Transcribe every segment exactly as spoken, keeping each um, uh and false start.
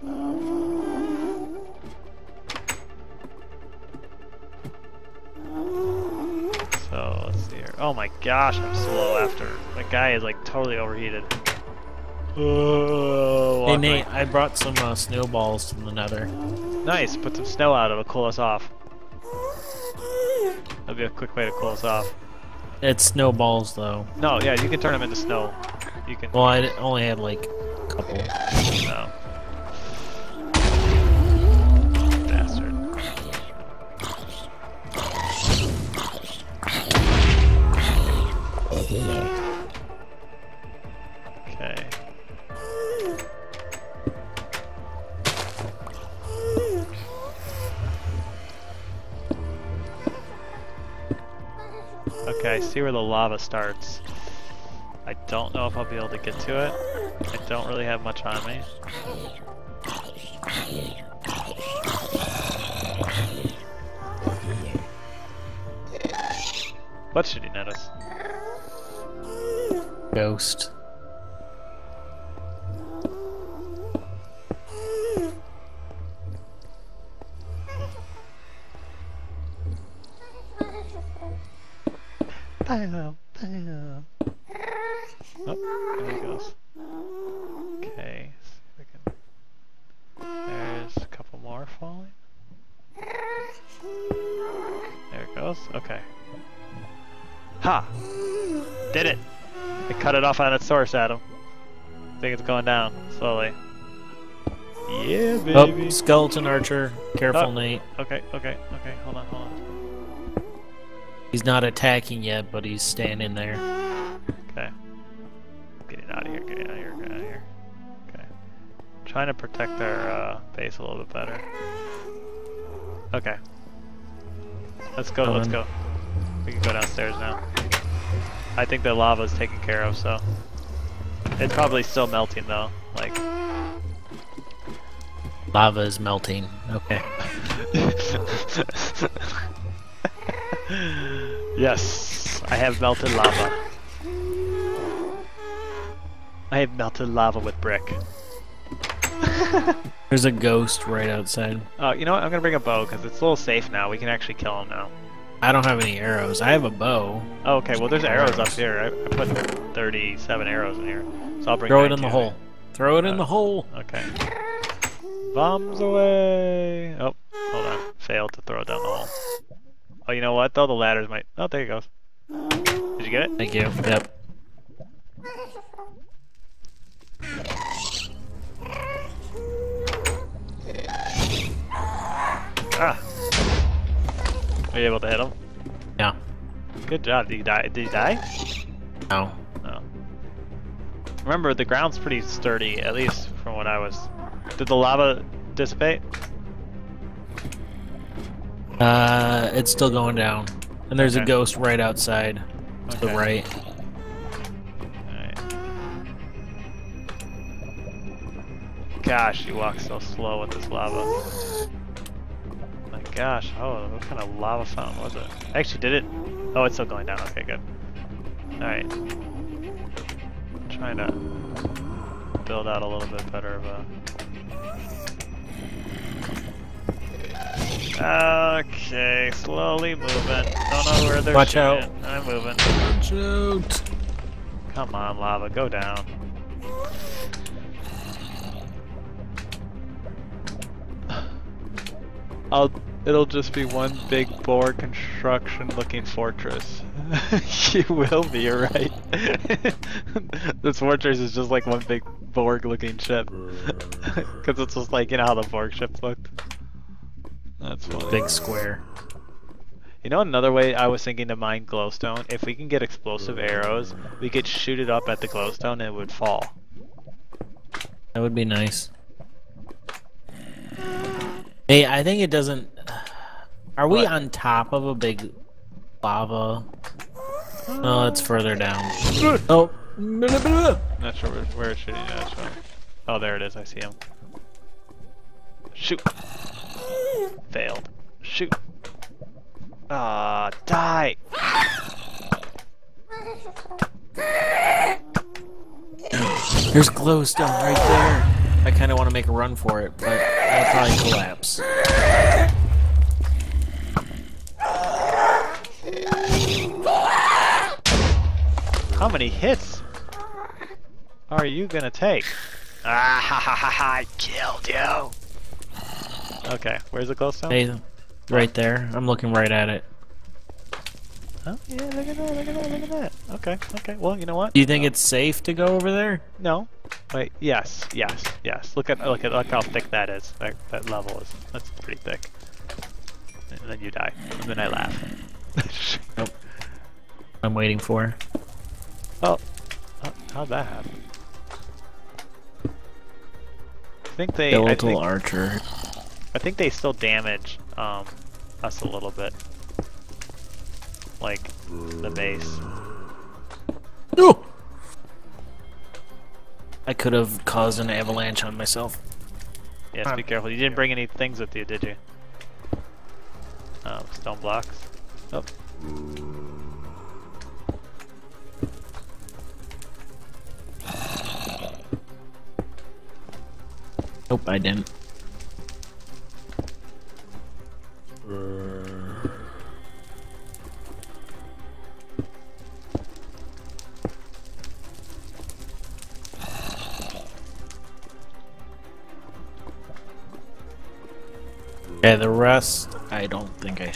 So, let's see here. Oh my gosh, I'm slow after. That guy is like totally overheated. Oh, hey Nate, right. I brought some uh, snowballs from the nether. Nice, put some snow out, it'll cool us off. That'll be a quick way to cool us off. It's snowballs though. No, yeah, you can turn them into snow. You can. Well, I only had like a couple. No. Bastard. Okay. Okay, I see where the lava starts. I don't know if I'll be able to get to it. I don't really have much on me. What should he notice? Ghost. Bam, bam. Oh, there he goes. Okay, see if I can. There's a couple more falling. There it goes. Okay. Ha! Did it! I cut it off on its source, Adam. I think it's going down slowly. Yeah, baby. Oh, skeleton archer. Careful, oh. Nate. Okay, okay, okay. Hold on, hold on. He's not attacking yet, but he's standing there. Okay. Getting out of here, getting out of here, getting out of here. Okay. I'm trying to protect our uh, base a little bit better. Okay. Let's go, um, let's go. We can go downstairs now. I think the lava is taken care of, so. It's probably still melting though, like. Lava is melting, okay. Yes, I have melted lava. I have melted lava with brick. There's a ghost right outside. Oh, uh, you know what? I'm gonna bring a bow because it's a little safe now. We can actually kill him now. I don't have any arrows. I have a bow. Oh, okay. Well, there's arrows up here. I, I put thirty-seven arrows in here, so I'll bring. Throw it in the hole. Throw it in the hole. Okay. Bombs away. Oh, hold on. Failed to throw it down the hole. Oh, you know what? Though the ladders might. Oh, there it goes. Did you get it? Thank you. Yep. Ah. Are you able to hit him? No. Good job. Did he die? Did he die? No. No. Remember, the ground's pretty sturdy, at least from what I was. Did the lava dissipate? Uh, it's still going down. And there's okay. a ghost right outside to okay. the right. Alright. Gosh, you walk so slow with this lava. Gosh, oh, what kind of lava fountain was it? Actually, did it? Oh, it's still going down. Okay, good. Alright. I'm trying to build out a little bit better of a. Okay, slowly moving. Don't know where they're Watch shooting. Out. I'm moving. Watch out. Come on, lava, go down. I'll. It'll just be one big bore construction looking fortress. You will be, you're right. This fortress is just like one big Borg looking ship. Because it's just like, you know how the Borg ship looked? That's funny. Big square. You know another way I was thinking to mine glowstone? If we can get explosive arrows, we could shoot it up at the glowstone and it would fall. That would be nice. Hey, I think it doesn't. Are we what? on top of a big lava? No, it's further down. Oh, not sure where, where it's shooting. Yeah, that's right. Oh, there it is. I see him. Shoot. Failed. Shoot. Ah, oh, die. There's glowstone right there. I kind of want to make a run for it, but I'll probably collapse. How many hits are you gonna take? Ah ha ha ha ha! I killed you. Okay, where's the close down? Hey, right there. I'm looking right at it. Oh yeah, look at that! Look at that! Look at that! Okay, okay. Well, you know what? Do you think oh. it's safe to go over there? No. Wait. Yes. Yes. Yes. Look at look at look how thick that is. That, that level is that's pretty thick. And then you die. And then I laugh. Nope. I'm waiting for. Oh. oh. How'd that happen? I think they. The local I think, archer. I think they still damage um, us a little bit. Like the base. No. I could have caused an avalanche on myself. Yes, um, be careful. You didn't bring any things with you, did you? Um, stone blocks. Oh. Nope, I didn't. Yeah, the rest, I don't think I...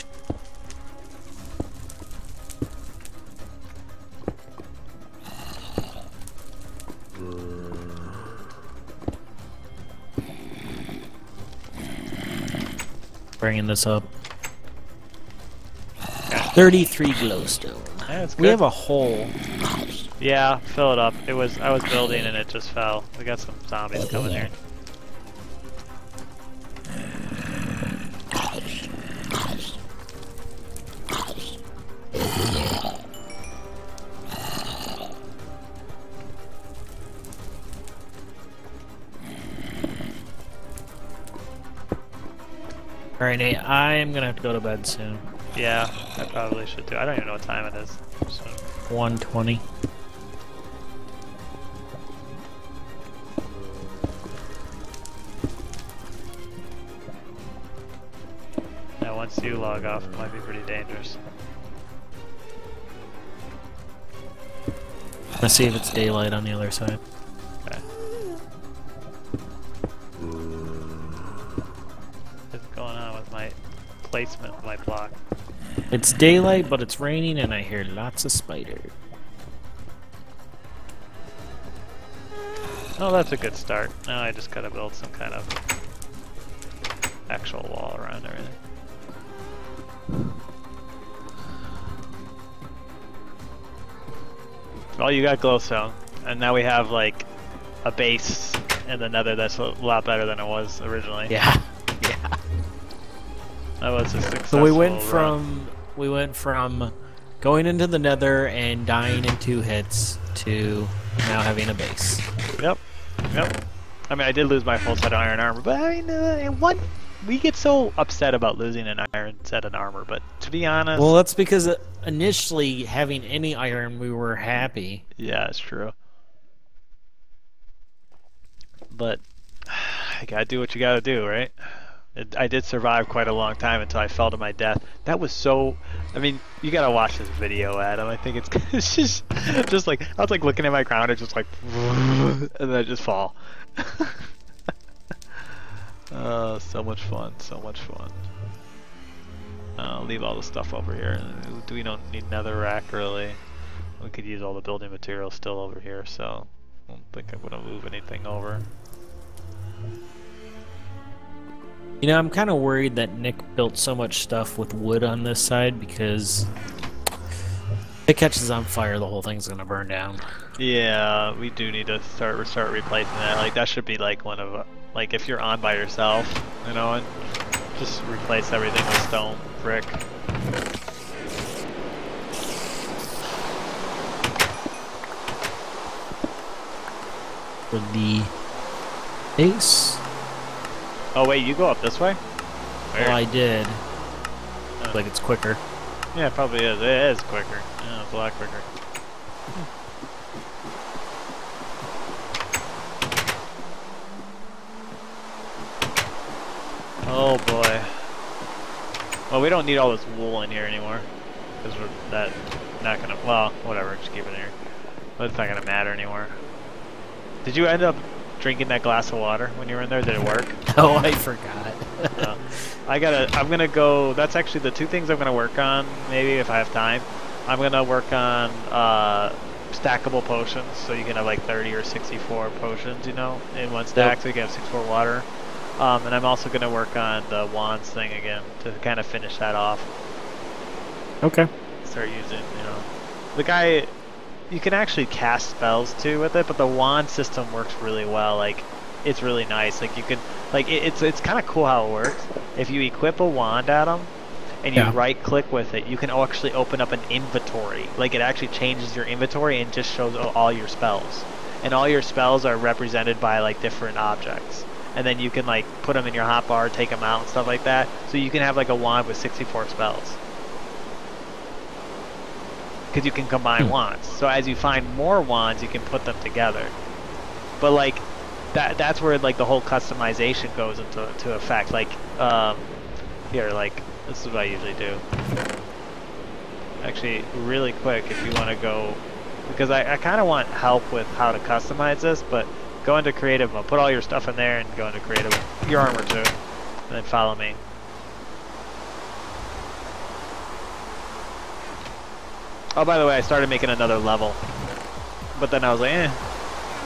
Bringing this up. thirty-three glowstone. Yeah, that's good. We have a hole. Yeah, fill it up. It was I was building and it just fell. We got some zombies coming here. Alright, Nate, I am gonna have to go to bed soon. Yeah, I probably should too. I don't even know what time it is. So. one twenty. Now, once you log off, it might be pretty dangerous. Let's see if it's daylight on the other side. Placement of my block. It's daylight, but it's raining, and I hear lots of spiders. Oh, that's a good start. Now I just gotta build some kind of actual wall around everything. Well, you got glowstone, and now we have like a base in the nether that's a lot better than it was originally. Yeah. That was a successful so we went run. from we went from going into the nether and dying in two hits to now having a base. Yep. Yep. I mean, I did lose my full set of iron armor, but I mean, uh, what we get so upset about losing an iron set of armor, but to be honest, well, that's because initially having any iron, we were happy. Yeah, it's true. But you gotta do what you gotta do, right? I did survive quite a long time until I fell to my death. That was so... I mean, you gotta watch this video, Adam. I think it's, it's just... Just like... I was like looking at my ground and just like... And then I just fall. Oh, so much fun. So much fun. I'll leave all the stuff over here. We don't need another rack, really. We could use all the building materials still over here, so... I don't think I'm gonna move anything over. You know, I'm kind of worried that Nick built so much stuff with wood on this side because if it catches on fire, the whole thing's gonna burn down. Yeah, we do need to start start replacing that. Like that should be like one of like if you're on by yourself, you know, and just replace everything with stone, brick. For the base. Oh wait, you go up this way? Where? Well, I did. Uh, like it's quicker. Yeah, it probably is. It is quicker. Yeah, it's a lot quicker. Hmm. Oh boy. Well, we don't need all this wool in here anymore, because we're that not gonna. Well, whatever. Just keep it in here. But it's not gonna matter anymore. Did you end up drinking that glass of water when you were in there? Did it work? Oh, I forgot. No. I gotta. I'm gonna go. That's actually the two things I'm gonna work on. Maybe if I have time, I'm gonna work on uh, stackable potions. So you can have like thirty or sixty-four potions, you know, in one stack. Yep. So you can have sixty-four water. Um, and I'm also gonna work on the wands thing again to kind of finish that off. Okay. Start using, you know, the guy. You can actually cast spells too with it, but the wand system works really well. Like, it's really nice. Like you can, like it, it's it's kind of cool how it works. If you equip a wand, Adam, and you yeah. right click with it, you can actually open up an inventory. Like it actually changes your inventory and just shows all your spells. And all your spells are represented by like different objects. And then you can like put them in your hotbar, take them out, and stuff like that. So you can have like a wand with sixty-four spells. Because you can combine wands. So as you find more wands, you can put them together. But like, that that's where like the whole customization goes into to effect. Like, um, here, like, this is what I usually do. Actually, really quick, if you want to go, because I, I kind of want help with how to customize this, but go into creative mode. Put all your stuff in there and go into creative, your armor too, and then follow me. Oh, by the way, I started making another level, but then I was like, eh,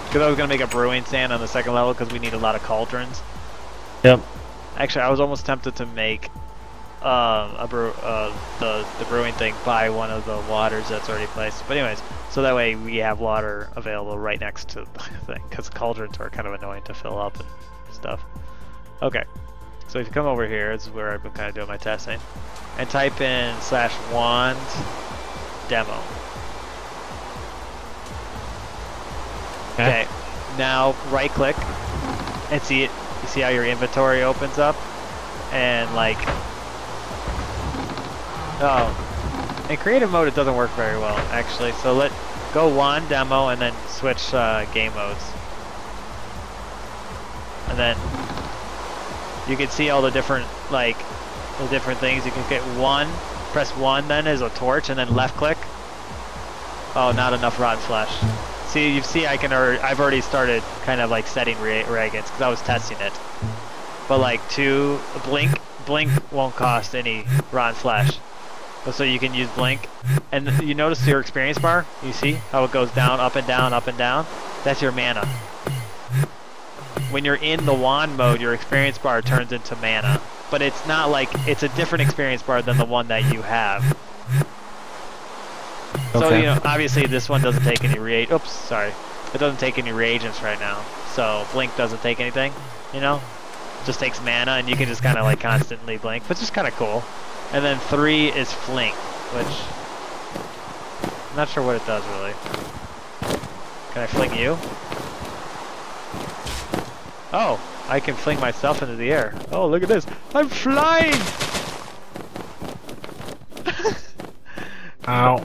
because I was going to make a brewing stand on the second level because we need a lot of cauldrons. Yep. Actually, I was almost tempted to make um, a brew, uh, the, the brewing thing by one of the waters that's already placed. But anyways, so that way we have water available right next to the thing, because cauldrons are kind of annoying to fill up and stuff. Okay. So if you come over here, this is where I've been kind of doing my testing, and type in slash wand. Demo. Okay. Okay. Now right click and see it. You see how your inventory opens up and like. Oh, in creative mode it doesn't work very well actually. So let go wand demo and then switch uh, game modes. And then you can see all the different like the different things. You can get one. Press one then as a torch and then left click. Oh, not enough rotten flesh. See, you see, I can. Or, I've already started kind of like setting reagents because I was testing it. But like two blink, blink won't cost any rotten flesh. But so you can use blink, and you notice your experience bar. You see how it goes down, up and down, up and down. That's your mana. When you're in the wand mode, your experience bar turns into mana. But it's not like, it's a different experience bar than the one that you have. Okay. So, you know, obviously this one doesn't take any reagents. Oops, sorry. It doesn't take any reagents right now. So, blink doesn't take anything, you know? Just takes mana, and you can just kind of, like, constantly blink, which is kind of cool. And then three is fling, which... I'm not sure what it does, really. Can I fling you? Oh! I can fling myself into the air. Oh, look at this. I'm flying! Ow.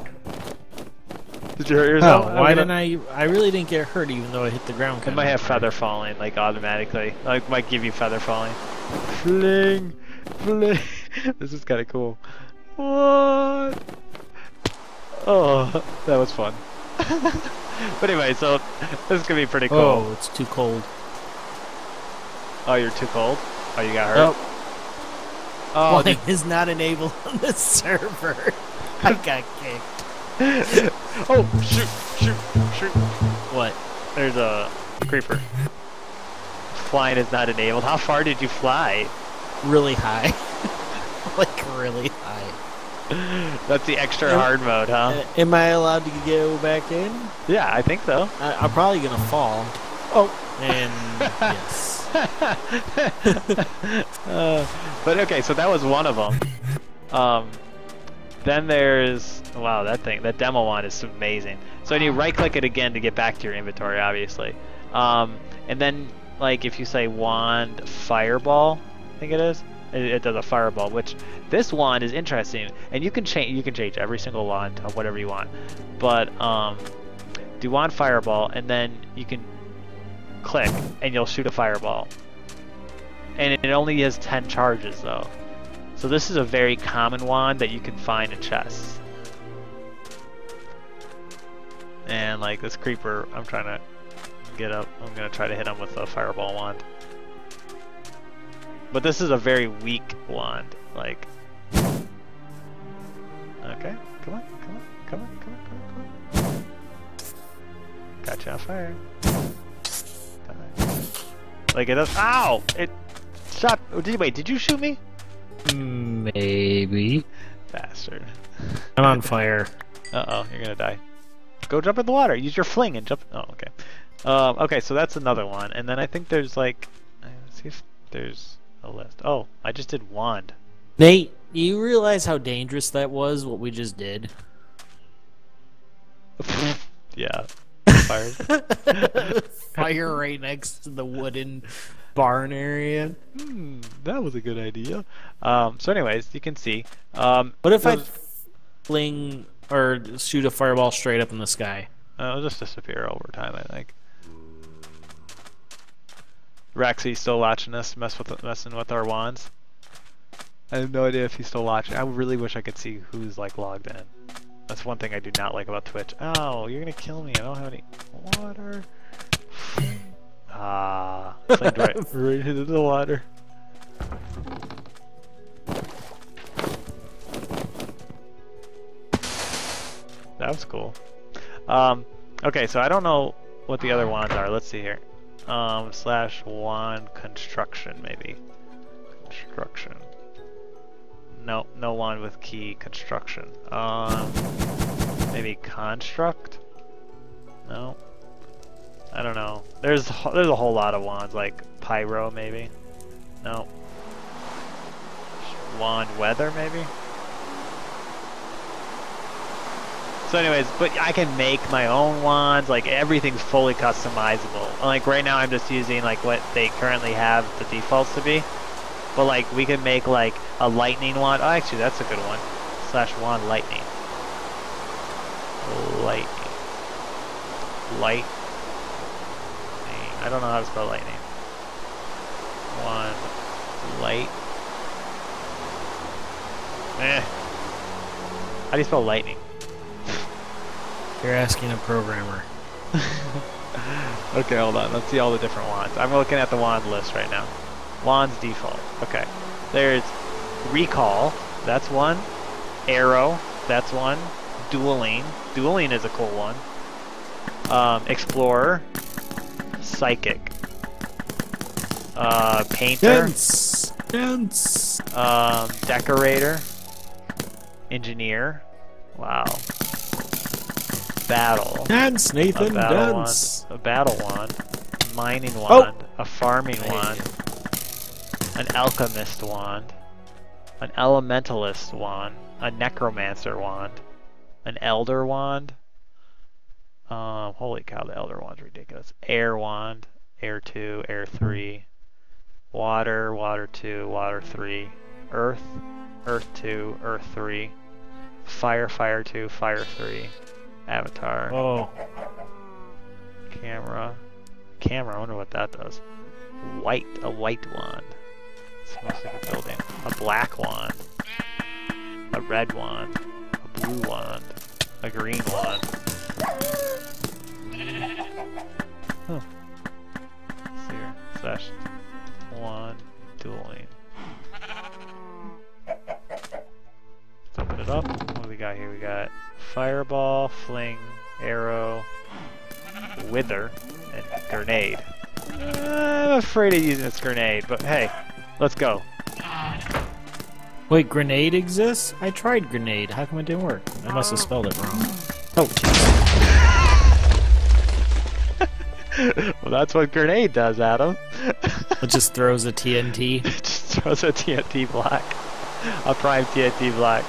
Did you hurt yourself? Oh, why didn't I... I really didn't get hurt even though I hit the ground. It might have feather falling, like, automatically. Like, might give you feather falling. Fling! Fling! This is kind of cool. What? Oh, that was fun. But anyway, so... This is gonna be pretty cool. Oh, it's too cold. Oh, you're too cold? Oh, you got hurt? Oh. Oh, Blink is not enabled on the server. I got kicked. Oh, shoot, shoot, shoot. What? There's a creeper. Flying is not enabled. How far did you fly? Really high. Like, really high. That's the extra am, hard mode, huh? Uh, am I allowed to go back in? Yeah, I think so. I, I'm probably going to fall. Oh. And, yes. uh, but okay, so that was one of them. Um, then there's wow, that thing, that demo one is amazing. So you right-click it again to get back to your inventory, obviously. Um, and then like if you say wand fireball, I think it is, it, it does a fireball. Which this wand is interesting, and you can change you can change every single wand to whatever you want. But um, do wand fireball, and then you can click and you'll shoot a fireball. and it only has ten charges though. So this is a very common wand that you can find in chests. And like this creeper, I'm trying to get up. I'm gonna try to hit him with a fireball wand. But this is a very weak wand. Like, okay, come on, come on, come on, come on, come on, come on. Got you on fire. Like it does. Ow! It shot. Wait, did you shoot me? Maybe. Bastard. I'm on fire. Uh-oh, you're gonna die. Go jump in the water. Use your fling and jump. Oh, okay. Um, okay, so that's another one. And then I think there's like... Let's see if there's a list. Oh, I just did wand. Nate, do you realize how dangerous that was, what we just did? Yeah. Fire. Fire right next to the wooden... barn area. Hmm, that was a good idea. Um, so anyways, you can see. Um, what if I fling or shoot a fireball straight up in the sky? Uh, it'll just disappear over time, I think. Raxi's still watching us mess with messing with our wands. I have no idea if he's still watching. I really wish I could see who's like logged in. That's one thing I do not like about Twitch. Oh, you're gonna kill me. I don't have any water. Ah, right, right into the water. That was cool. Um, okay, so I don't know what the other wands are. Let's see here. Um, slash wand construction, maybe. Construction. No, no wand with key construction. Um, maybe construct? No. I don't know. There's there's a whole lot of wands, like pyro maybe. No. Wand weather maybe. So anyways, but I can make my own wands. Like everything's fully customizable. Like right now I'm just using like what they currently have the defaults to be. But like we can make like a lightning wand. Oh, actually that's a good one. Slash wand lightning. Lightning. Light. I don't know how to spell lightning. One light. Eh. How do you spell lightning? You're asking a programmer. Okay, hold on. Let's see all the different wands. I'm looking at the wand list right now. Wands default. Okay. There's recall. That's one. Arrow. That's one. Dueling. Dueling is a cool one. Um, explorer. Psychic, uh, painter, dance, dance. Um, decorator, engineer, wow, battle, dance, Nathan, a battle dance, wand, a battle wand, mining wand, oh. a farming wand, an alchemist wand, an elementalist wand, a necromancer wand, an elder wand. Um, holy cow, the elder wand's ridiculous. Air wand, air two, air three, water, water two, water three, earth, earth two, earth three, fire, fire two, fire three, avatar. Oh. Camera, camera. I wonder what that does. White, a white wand. It's mostly a building. A black wand. A red wand. A blue wand. A green wand. Huh. Let's see here. Slash one dueling. Let's open it up. What do we got here? We got fireball, fling, arrow, wither, and grenade. Uh, I'm afraid of using this grenade, but hey, let's go. Wait, grenade exists? I tried grenade. How come it didn't work? I must have spelled it wrong. Oh, well, that's what grenade does, Adam. It just throws a T N T. It just throws a T N T block. A prime T N T block.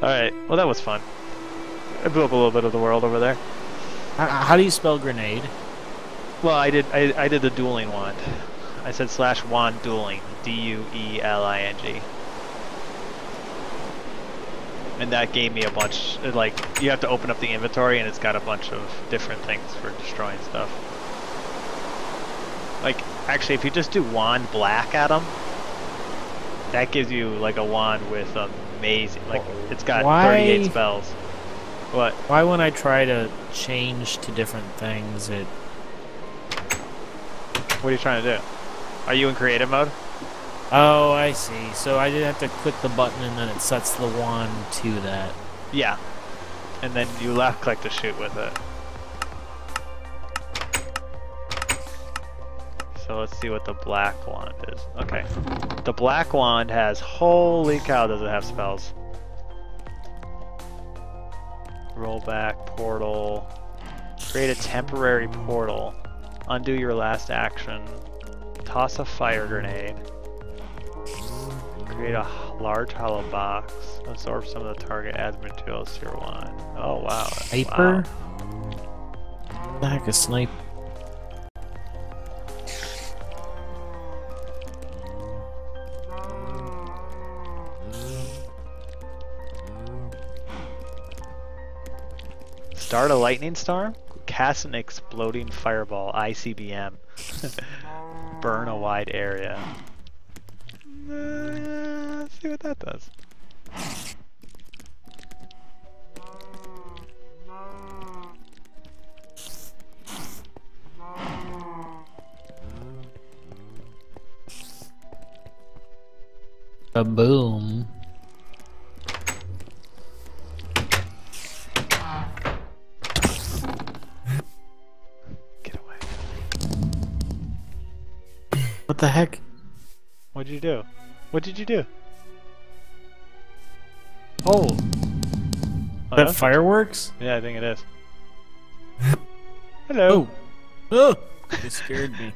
Alright, well, that was fun. I blew up a little bit of the world over there. How, how do you spell grenade? Well, I did I, I did the dueling wand. I said slash wand dueling. D U E L I N G. And that gave me a bunch, like, you have to open up the inventory and it's got a bunch of different things for destroying stuff. Like, Actually, if you just do wand black at them, that gives you like a wand with amazing, like it's got Why? thirty-eight spells. What? Why when I try to change to different things, it... What are you trying to do? Are you in creative mode? Oh, I see. So I did have to click the button and then it sets the wand to that. Yeah. And then you left click to shoot with it. So let's see what the black wand is. Okay. The black wand has, holy cow, does it have spells. Roll back, portal. Create a temporary portal. Undo your last action. Toss a fire grenade. Create a large hollow box. Absorb some of the target as materials to your wand. Oh wow. Sniper? Wow. Back a sniper. Start a lightning storm? Cast an exploding fireball, I C B M. Burn a wide area. Uh, let's see what that does. A boom. Get away. What the heck? What did you do? What did you do? Oh! Is that oh, fireworks? Yeah, I think it is. Hello! Oh! Oh. It scared me.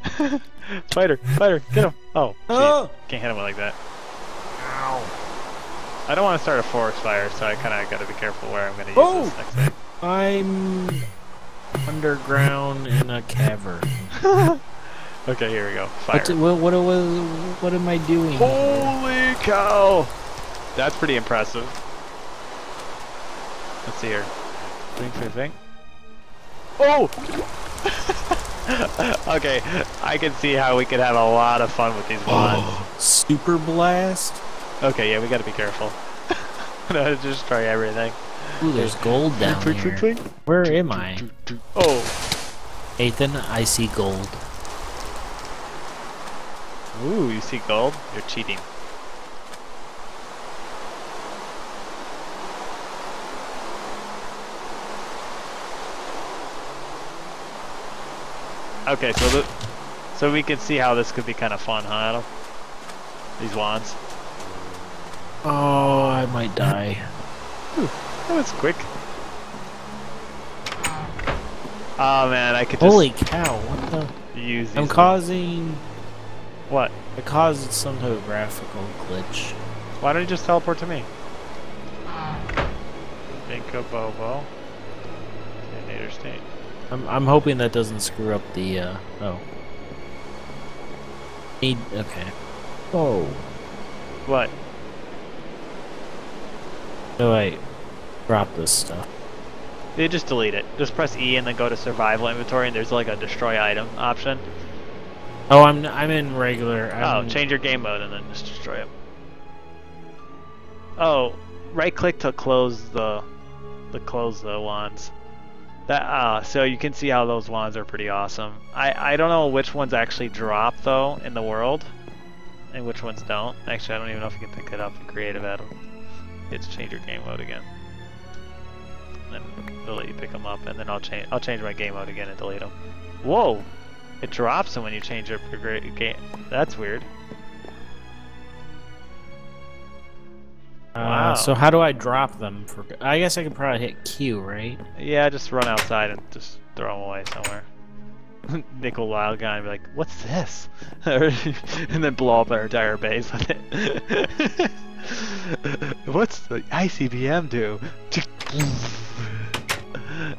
Spider! Spider! Get him! Oh, oh. Can't hit him like that. Ow! I don't want to start a forest fire, so I kind of got to be careful where I'm going to use oh. this next time. I'm underground in a cavern. Okay, here we go. Fire. What, what, what, what am I doing? Holy cow! That's pretty impressive. Let's see here. Think, think, think. Oh! Okay, I can see how we could have a lot of fun with these wands. Oh, super blast? Okay, yeah, we gotta be careful. No, just try everything. Ooh, there's gold down here. Where am I? Oh. Ethan, I see gold. Ooh, you see gold? You're cheating. Okay, so the, so we can see how this could be kind of fun, huh, Adam? These wands. Oh, I might die. Ooh, that was quick. Oh man, I could just... Holy cow, what the... Use these I'm causing... What? It caused some topographical glitch. Why don't you just teleport to me? Binko Bobo. Nader State. I'm I'm hoping that doesn't screw up the uh oh. Need okay. Oh. What? No wait. Drop this stuff. You just delete it. Just press E and then go to survival inventory and there's like a destroy item option. Oh, I'm I'm in regular. I'm... Oh, change your game mode and then just destroy it. Oh, right click to close the, the close the wands. That ah, uh, so you can see how those wands are pretty awesome. I I don't know which ones actually drop though in the world, and which ones don't. Actually, I don't even know if you can pick that up in creative Adam. It's change your game mode again. And then it'll let you pick them up, and then I'll change I'll change my game mode again and delete them. Whoa. It drops them when you change your game. That's weird. Uh, wow. So how do I drop them? For, I guess I could probably hit Q, right? Yeah, just run outside and just throw them away somewhere. Nick will wild guy and be like, "What's this?" And then blow up our entire base with it. What's the I C B M do?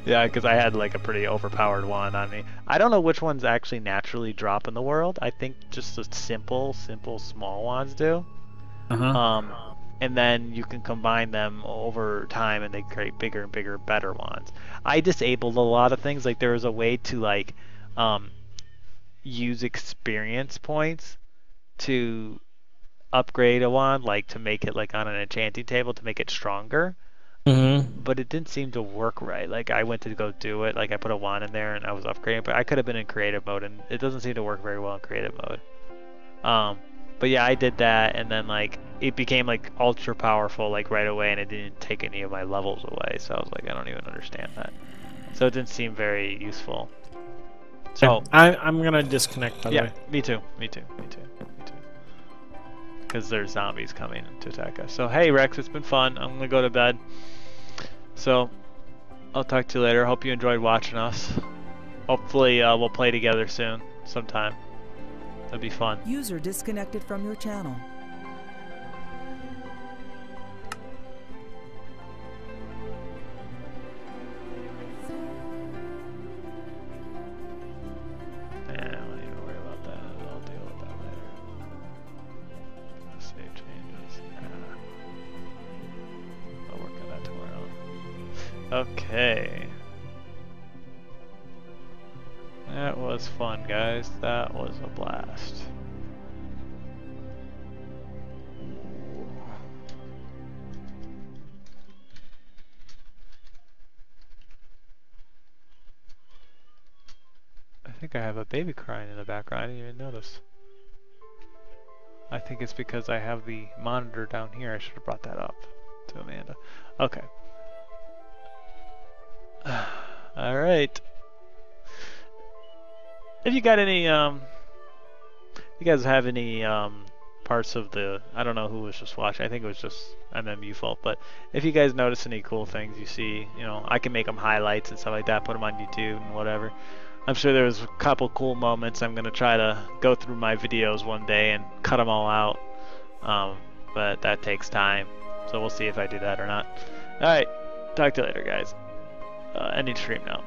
Yeah, because I had like a pretty overpowered wand on me. I don't know which ones actually naturally drop in the world. I think just the simple, simple small wands do. Uh-huh. Um, and then you can combine them over time and they create bigger and bigger, better wands. I disabled a lot of things. Like there was a way to like, um, use experience points to upgrade a wand, like to make it like on an enchanting table to make it stronger. Mm-hmm. But it didn't seem to work right. Like I went to go do it, like I put a wand in there and I was upgrading, but I could have been in creative mode and it doesn't seem to work very well in creative mode. Um, but yeah, I did that and then like it became like ultra powerful like right away and it didn't take any of my levels away. So I was like, I don't even understand that. So it didn't seem very useful. So I, I'm gonna disconnect by the yeah, way. Me too, me too, me too, me too. Because there's zombies coming to attack us. So hey Rex, it's been fun. I'm gonna go to bed. So, I'll talk to you later. Hope you enjoyed watching us. Hopefully, uh, we'll play together soon, sometime. That'd be fun. User disconnected from your channel. Okay, that was fun guys, that was a blast. I think I have a baby crying in the background, I didn't even notice. I think it's because I have the monitor down here, I should have brought that up to Amanda. Okay. All right. If you got any, um, you guys have any um, parts of the, I don't know who was just watching. I think it was just M M U fault. But if you guys notice any cool things you see, you know, I can make them highlights and stuff like that. Put them on YouTube and whatever. I'm sure there was a couple cool moments. I'm gonna try to go through my videos one day and cut them all out. Um, but that takes time. So we'll see if I do that or not. All right. Talk to you later, guys. Uh, ending stream now.